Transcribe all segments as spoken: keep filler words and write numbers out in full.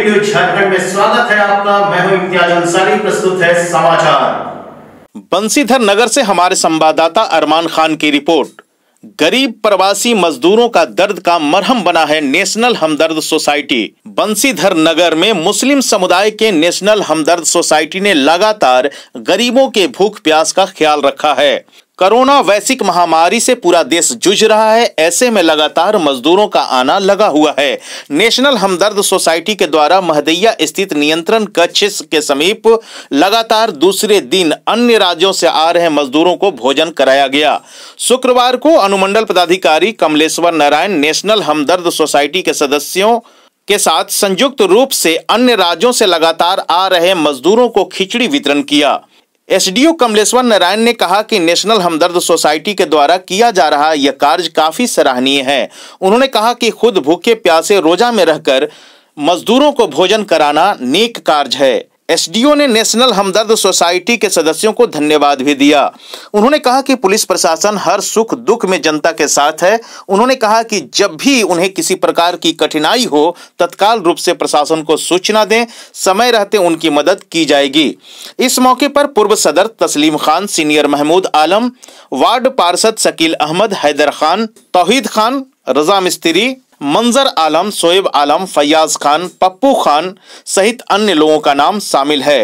Daily news Jharkhand में स्वागत है आपका। मैं हूं इम्तियाज अंसारी, प्रस्तुत है समाचार। बंसीधर नगर से हमारे संवाददाता अरमान खान की रिपोर्ट। गरीब प्रवासी मजदूरों का दर्द का मरहम बना है नेशनल हमदर्द सोसाइटी। बंसीधर नगर में मुस्लिम समुदाय के नेशनल हमदर्द सोसाइटी ने लगातार गरीबों के भूख प्यास का ख्याल रखा है। कोरोना वैश्विक महामारी से पूरा देश जूझ रहा है, ऐसे में लगातार मजदूरों का आना लगा हुआ है। नेशनल हमदर्द सोसाइटी के द्वारा महदैया स्थित नियंत्रण कक्ष के समीप लगातार दूसरे दिन अन्य राज्यों से आ रहे मजदूरों को भोजन कराया गया। शुक्रवार को अनुमंडल पदाधिकारी कमलेश्वर नारायण नेशनल हमदर्द सोसाइटी के सदस्यों के साथ संयुक्त रूप से अन्य राज्यों से लगातार आ रहे मजदूरों को खिचड़ी वितरण किया। एसडीओ कमलेश्वर नारायण ने कहा कि नेशनल हमदर्द सोसाइटी के द्वारा किया जा रहा यह कार्य काफी सराहनीय है। उन्होंने कहा कि खुद भूखे प्यासे रोजा में रहकर मजदूरों को भोजन कराना नेक कार्य है। एसडीओ ने नेशनल हमदर्द सोसाइटी के सदस्यों को धन्यवाद भी दिया। उन्होंने कहा कि पुलिस प्रशासन हर सुख दुख में जनता के साथ है। उन्होंने कहा कि जब भी उन्हें किसी प्रकार की कठिनाई हो तत्काल रूप से प्रशासन को सूचना दें, समय रहते उनकी मदद की जाएगी। इस मौके पर पूर्व सदर तस्लीम खान, सीनियर महमूद आलम, वार्ड पार्षद शकील अहमद, हैदर खान, तौहीद खान, रजा मिस्त्री, मंज़र आलम, शोएब आलम, फैयाज़ खान, पप्पू खान सहित अन्य लोगों का नाम शामिल है।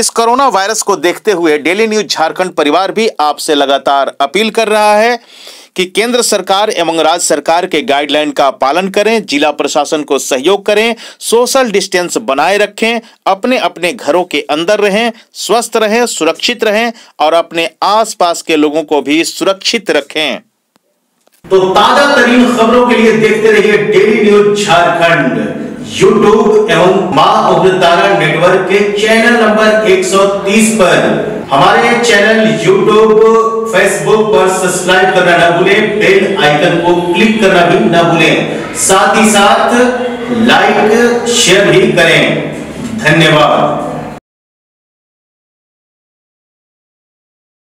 इस कोरोना वायरस को देखते हुए डेली न्यूज झारखंड परिवार भी आपसे लगातार अपील कर रहा है कि केंद्र सरकार एवं राज्य सरकार के गाइडलाइन का पालन करें, जिला प्रशासन को सहयोग करें, सोशल डिस्टेंस बनाए रखें, अपने अपने घरों के अंदर रहें, स्वस्थ रहें, सुरक्षित रहें और अपने आसपास के लोगों को भी सुरक्षित रखें। तो ताजा तरीन खबरों के लिए देखते रहिए डेली न्यूज झारखंड यूट्यूब एवं माँ उग्रतारा नेटवर्क के चैनल नंबर एक सौ तीस पर। हमारे चैनल यूट्यूब फेसबुक पर सब्सक्राइब करना ना भूलें, बेल आइकन को क्लिक करना भी ना भूलें, साथ ही साथ लाइक शेयर भी करें। धन्यवाद।